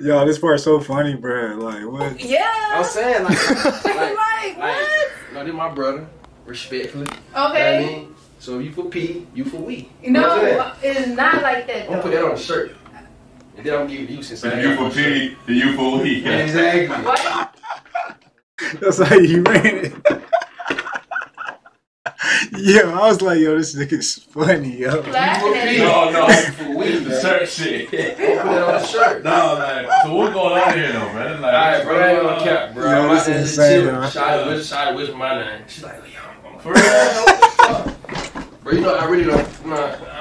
Yo, this part's so funny, bro. Like, what? Yeah. I'm saying, like what? No, this my brother. Respectfully. Okay. You know what I mean? So if you for P, you for we. No, it's not like that, though. I'm gonna put that on a shirt. And then I'm gonna give you since I you for P, then you for we. Yeah. Exactly. What? That's how you ran it. Yo, I was like, yo, this nigga's funny, yo. No, for we the shirt shit. Put that on the shirt. No, like, so what's going on here, though, man? Like, alright, bro, I ain't gonna cap, bro. Yo, this is insane, bro. Shawty with my name. She's like, yo, for real? Bro, you know, I really don't.